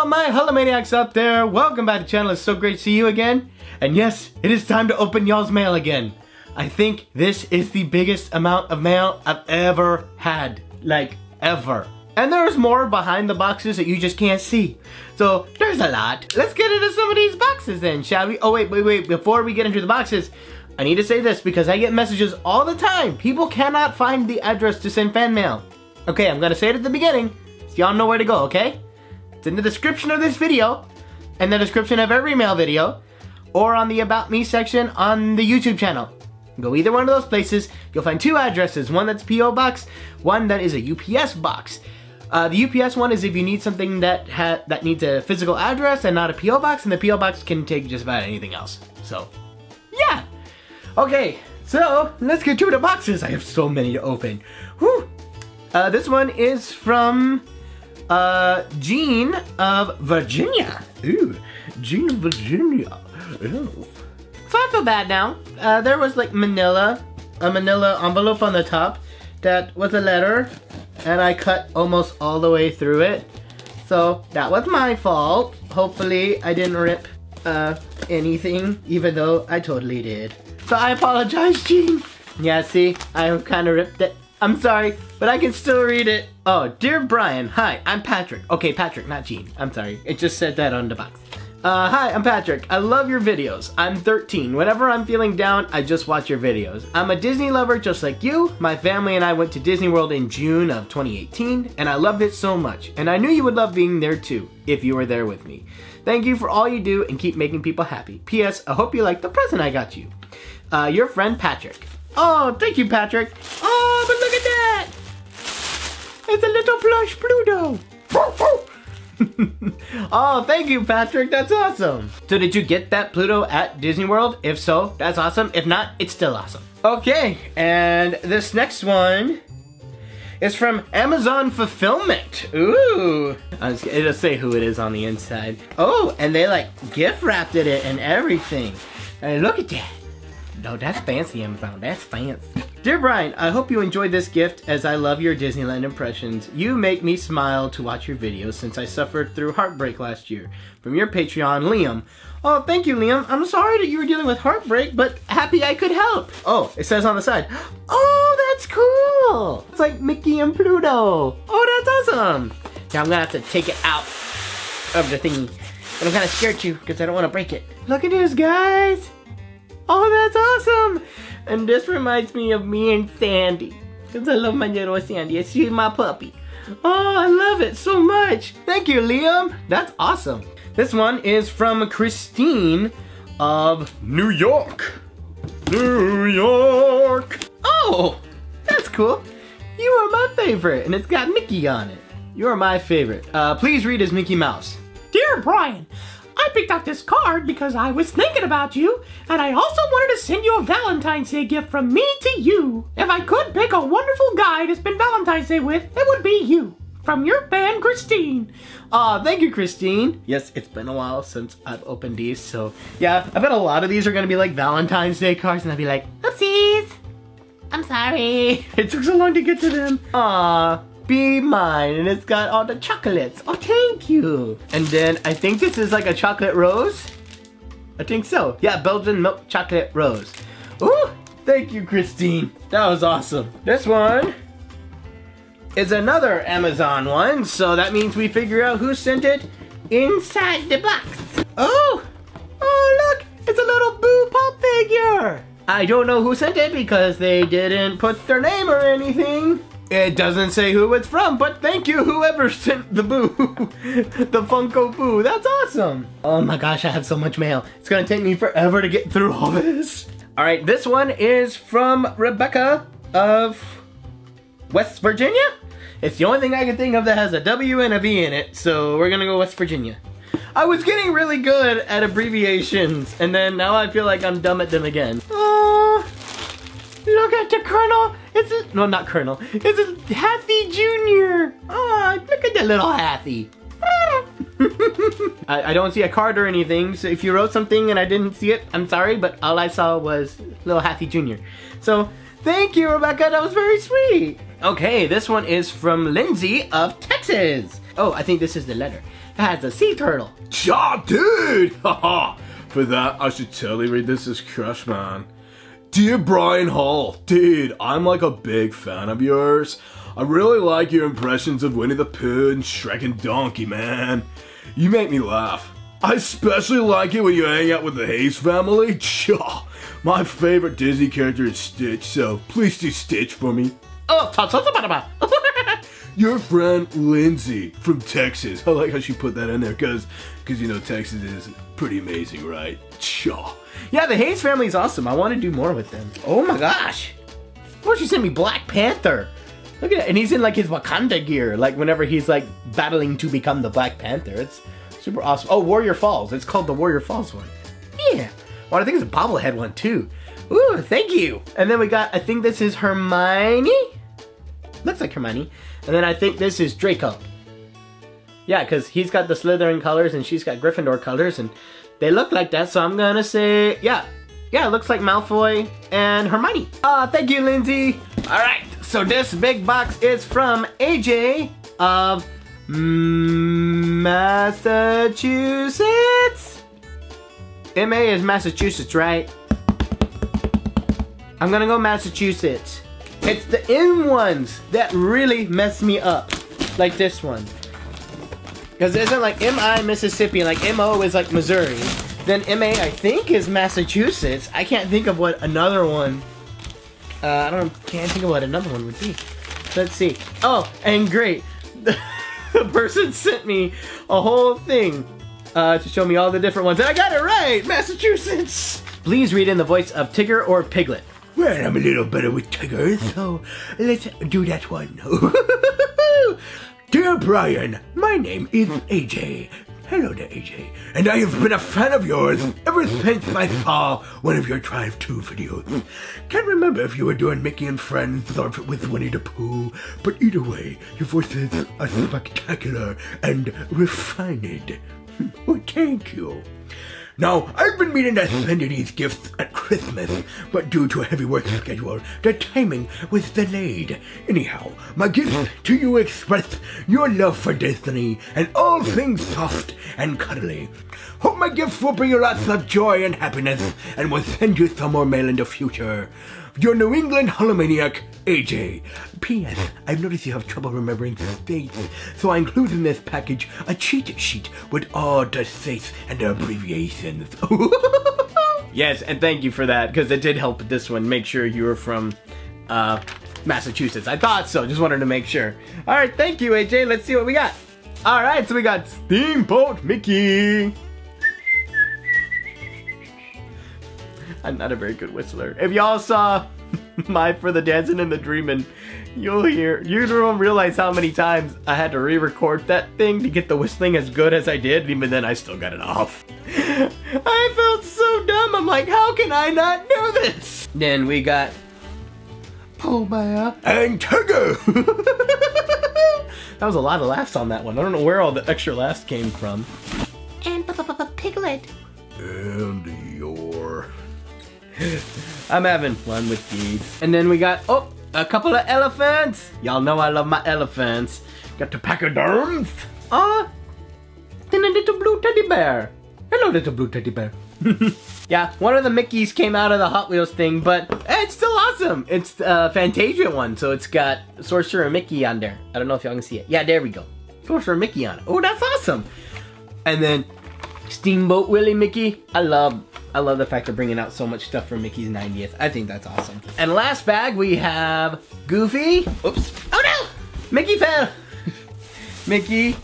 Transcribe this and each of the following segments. all my Hullamaniacs out there, welcome back to the channel. It's so great to see you again. And yes, it is time to open y'all's mail again. I think this is the biggest amount of mail I've ever had, like ever. And there's more behind the boxes that you just can't see. So there's a lot. Let's get into some of these boxes then, shall we? Oh wait, before we get into the boxes, I need to say this because I get messages all the time. People cannot find the address to send fan mail. Okay, I'm gonna say it at the beginning so y'all know where to go, okay? It's in the description of this video, and the description of every mail video, or on the About Me section on the YouTube channel. Go either one of those places, you'll find two addresses, one that's P.O. Box, one that is a UPS box. The UPS one is if you need something that needs a physical address and not a P.O. Box, and the P.O. Box can take just about anything else. So, yeah! Okay, so let's get to the boxes. I have so many to open. Whew! This one is from Jean of Virginia. Ooh, Jean of Virginia. Ooh. So I feel bad now. There was like a manila envelope on the top that was a letter, and I cut almost all the way through it. So that was my fault. Hopefully I didn't rip anything, even though I totally did. So I apologize, Jean. Yeah, see, I kind of ripped it. I'm sorry, but I can still read it. Oh, dear Brian, hi, I'm Patrick. Okay, Patrick, not Gene. I'm sorry, it just said that on the box. Hi, I'm Patrick. I love your videos. I'm 13. Whenever I'm feeling down, I just watch your videos. I'm a Disney lover just like you. My family and I went to Disney World in June of 2018, and I loved it so much. And I knew you would love being there too, if you were there with me. Thank you for all you do and keep making people happy. P.S. I hope you like the present I got you. Your friend, Patrick. Oh, thank you, Patrick. Oh, but look at that! It's a little plush Pluto. Oh, thank you, Patrick. That's awesome. So did you get that Pluto at Disney World? If so, that's awesome. If not, it's still awesome. Okay, and this next one is from Amazon Fulfillment. Ooh. It'll say who it is on the inside. Oh, and they like gift wrapped it and everything. And look at that. No, that's fancy, Amazon. That's fancy. Dear Brian, I hope you enjoyed this gift as I love your Disneyland impressions. You make me smile to watch your videos since I suffered through heartbreak last year. From your Patreon, Liam. Oh, thank you, Liam. I'm sorry that you were dealing with heartbreak, but happy I could help. Oh, it says on the side. Oh, that's cool. It's like Mickey and Pluto. Oh, that's awesome. Now I'm gonna have to take it out of the thingy. But I'm kind of scared you because I don't want to break it. Look at this, guys. Oh, that's awesome! And this reminds me of me and Sandy. Because I love my little Sandy. She's my puppy. Oh, I love it so much. Thank you, Liam. That's awesome. This one is from Christine of New York. New York! Oh, that's cool. You are my favorite. And it's got Mickey on it. You are my favorite. Please read as Mickey Mouse. Dear Brian, I picked out this card because I was thinking about you, and I also wanted to send you a Valentine's Day gift from me to you. If I could pick a wonderful guy to spend Valentine's Day with, it would be you. From your fan, Christine. Aw, thank you, Christine. Yes, it's been a while since I've opened these, so yeah, I bet a lot of these are gonna be like Valentine's Day cards, and I'll be like, oopsies, I'm sorry. It took so long to get to them. Aw. Be mine, and it's got all the chocolates. Oh, thank you. And then I think this is like a chocolate rose. I think so. Yeah, Belgian milk chocolate rose. Ooh, thank you, Christine. That was awesome. This one is another Amazon one, so that means we figure out who sent it inside the box. Oh, oh look, it's a little Boo Pop figure. I don't know who sent it because they didn't put their name or anything. It doesn't say who it's from, but thank you whoever sent the Boo, the Funko Boo. That's awesome. Oh my gosh, I have so much mail. It's gonna take me forever to get through all this. All right, this one is from Rebecca of West Virginia. It's the only thing I can think of that has a W and a V in it, so we're gonna go West Virginia. I was getting really good at abbreviations, and then now I feel like I'm dumb at them again. Oh, look at the Colonel. No, not Colonel. It's a Hathi Jr. Oh, look at that little Hathi. Ah. I don't see a card or anything, so if you wrote something and I didn't see it, I'm sorry, but all I saw was little Hathi Jr. So, thank you, Rebecca. That was very sweet. Okay, this one is from Lindsay of Texas. Oh, I think this is the letter. as a sea turtle. Cha, dude! Haha! For that, I should totally read this as crush, man. Dear Brian Hull, dude, I'm like a big fan of yours. I really like your impressions of Winnie the Pooh and Shrek and Donkey, man. You make me laugh. I especially like it when you hang out with the Hayes family. Cha! My favorite Disney character is Stitch, so please do Stitch for me. Oh, talk something about your friend Lindsay from Texas. I like how she put that in there because you know Texas is pretty amazing, right? Chaw. Yeah, the Hayes family is awesome. I want to do more with them. Oh my gosh. Well, she sent me Black Panther. Look at that. And he's in like his Wakanda gear, like whenever he's like battling to become the Black Panther. It's super awesome. Oh, Warrior Falls. It's called the Warrior Falls one. Yeah. Well, I think it's a bobblehead one too. Ooh, thank you. And then we got, I think this is Hermione. Looks like Hermione. And then I think this is Draco. Yeah, because he's got the Slytherin colors and she's got Gryffindor colors and they look like that, so I'm gonna say, yeah. Yeah, it looks like Malfoy and Hermione. Ah, thank you, Lindsay. All right, so this big box is from AJ of Massachusetts. MA is Massachusetts, right? I'm gonna go Massachusetts. It's the end ones that really mess me up, like this one. Because it isn't like MI Mississippi, like MO is like Missouri. Then MA I think is Massachusetts. I can't think of what another one, can't think of what another one would be. Let's see. Oh, and great. The person sent me a whole thing to show me all the different ones. And I got it right, Massachusetts. Please read in the voice of Tigger or Piglet. Well, I'm a little better with Tigger, so let's do that one. Dear Brian, my name is AJ. Hello there, AJ. And I have been a fan of yours ever since I saw one of your Drive 2 videos. Can't remember if you were doing Mickey and Friends or with Winnie the Pooh, but either way, your voices are spectacular and refined. Well, thank you. Now, I've been meaning to send you these gifts at Christmas, but due to a heavy work schedule, the timing was delayed. Anyhow, my gifts to you express your love for Disney and all things soft and cuddly. Hope my gifts will bring you lots of joy and happiness, and will send you some more mail in the future. Your New England Holomaniac, AJ. P.S. I've noticed you have trouble remembering states, so I include in this package a cheat sheet with all the states and their abbreviations. Yes, and thank you for that, because it did help this one. Make sure you were from Massachusetts. I thought so, just wanted to make sure. All right, thank you, AJ. Let's see what we got. All right, so we got Steamboat Mickey. I'm not a very good whistler. If y'all saw my For the Dancing and the Dreamin', you don't realize how many times I had to re-record that thing to get the whistling as good as I did. Even then, I still got it off. I felt so dumb. I'm like, how can I not do this? Then we got Pullbear and Tigger. That was a lot of laughs on that one. I don't know where all the extra laughs came from. And Piglet. And your... I'm having fun with these. And then we got, oh, a couple of elephants. Y'all know I love my elephants. Got the pachyderms. Then a little blue teddy bear. Hello, little blue teddy bear. Yeah, one of the Mickeys came out of the Hot Wheels thing, but it's still awesome. It's the Fantasia one, so it's got Sorcerer Mickey on there. I don't know if y'all can see it. Yeah, there we go. Sorcerer Mickey on it. Oh, that's awesome. And then Steamboat Willie Mickey. I love the fact they're bringing out so much stuff for Mickey's 90th. I think that's awesome. And last bag, we have Goofy. Oops. Oh no! Mickey fell. Mickey,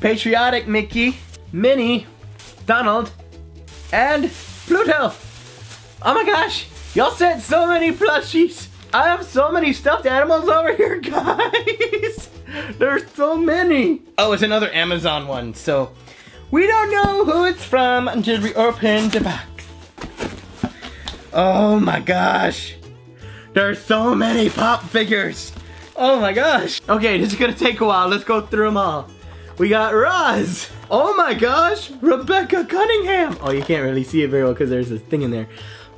Patriotic Mickey, Minnie, Donald, and Pluto. Oh my gosh. Y'all sent so many plushies. I have so many stuffed animals over here, guys. There's so many. Oh, it's another Amazon one, so... we don't know who it's from until we open the box. Oh my gosh. There's so many pop figures. Oh my gosh. Okay, this is gonna take a while. Let's go through them all. We got Roz. Oh my gosh, Rebecca Cunningham. Oh, you can't really see it very well because there's this thing in there.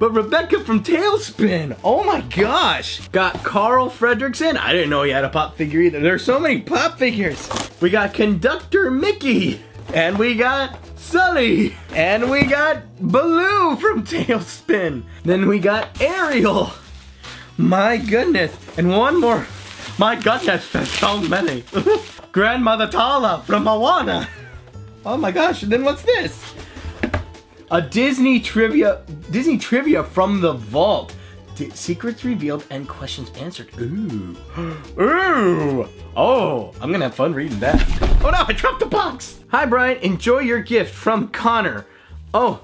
But Rebecca from Tailspin. Oh my gosh. Got Carl Fredrickson. I didn't know he had a pop figure either. There's so many pop figures. We got Conductor Mickey. And we got Sully. And we got Baloo from Tailspin. Then we got Ariel. My goodness. And one more. My goodness, there's so many. Grandmother Tala from Moana. Oh my gosh, and then what's this? A Disney trivia from the vault. Secrets revealed and questions answered. Ooh. Ooh. Oh, I'm gonna have fun reading that. Oh no, I dropped the box. Hi Brian, enjoy your gift from Connor. Oh,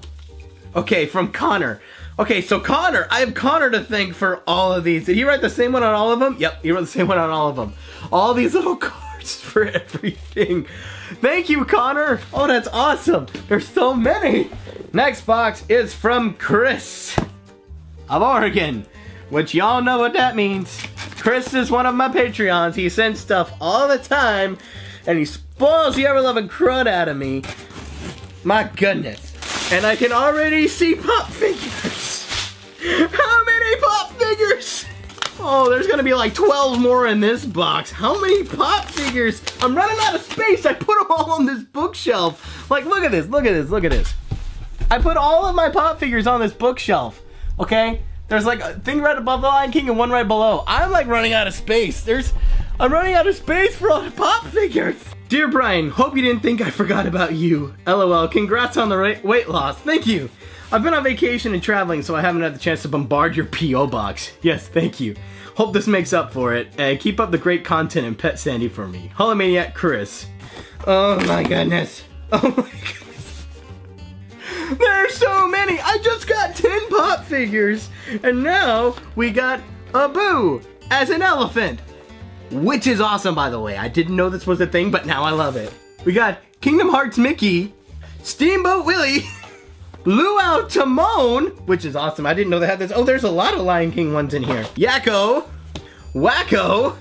okay, from Connor. Okay, so Connor, I have Connor to thank for all of these. Did he write the same one on all of them? Yep, he wrote the same one on all of them. All these little cards for everything. Thank you, Connor. Oh, that's awesome. There's so many. Next box is from Chris of Oregon, which y'all know what that means. Chris is one of my Patreons. He sends stuff all the time, and he spoils the ever-loving crud out of me. My goodness. And I can already see pop figures. How many pop figures? Oh, there's gonna be like 12 more in this box. How many pop figures? I'm running out of space. I put them all on this bookshelf. Like, look at this, look at this, look at this. I put all of my pop figures on this bookshelf, okay? There's like a thing right above the Lion King and one right below. I'm like running out of space. I'm running out of space for all the pop figures. Dear Brian, hope you didn't think I forgot about you. LOL, congrats on the weight loss. Thank you. I've been on vacation and traveling, so I haven't had the chance to bombard your P.O. box. Yes, thank you. Hope this makes up for it. And keep up the great content and Pet Sandy for me. Holomaniac Chris. Oh my goodness. Oh my goodness. There's so many. I just got 10 pop figures. And now we got Abu as an elephant. Which is awesome, by the way. I didn't know this was a thing, but now I love it. We got Kingdom Hearts Mickey, Steamboat Willie, Luau Timon, which is awesome. I didn't know they had this. Oh, there's a lot of Lion King ones in here. Yakko, Wacko,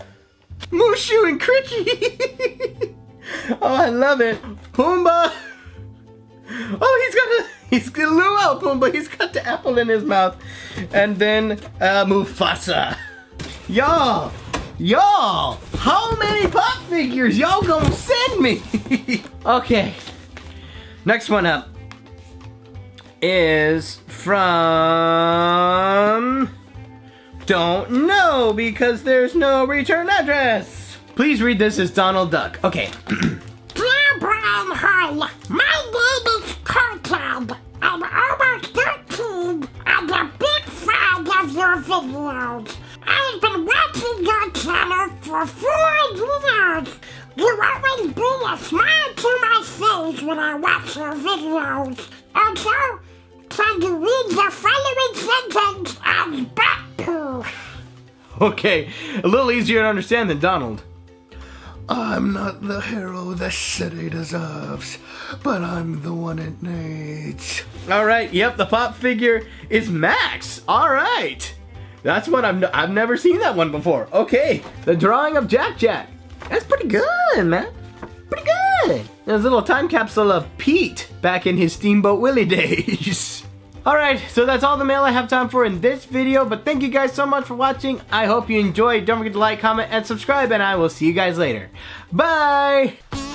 Mushu and Cricky. Oh, I love it. Pumbaa. Oh, he's got Luau Pumbaa. He's got the apple in his mouth. And then Mufasa. Y'all. Y'all, how many pop figures y'all gonna send me? Okay, next one up is from, don't know because there's no return address. Please read this as Donald Duck. Okay. Dear Brian Hull, my name is Conrad. I'm almost 13 and a big fan of your videos. I've been watching your channel for 4 years. You always bring a smile to my face when I watch your videos. Also, can you read the following sentence as butt poo? Okay, a little easier to understand than Donald. I'm not the hero the city deserves, but I'm the one it needs. All right, yep, the pop figure is Max. All right. That's what I've never seen that one before. Okay, the drawing of Jack. That's pretty good, man. Pretty good. There's a little time capsule of Pete back in his Steamboat Willie days. All right, so that's all the mail I have time for in this video, but thank you guys so much for watching. I hope you enjoyed. Don't forget to like, comment, and subscribe, and I will see you guys later. Bye.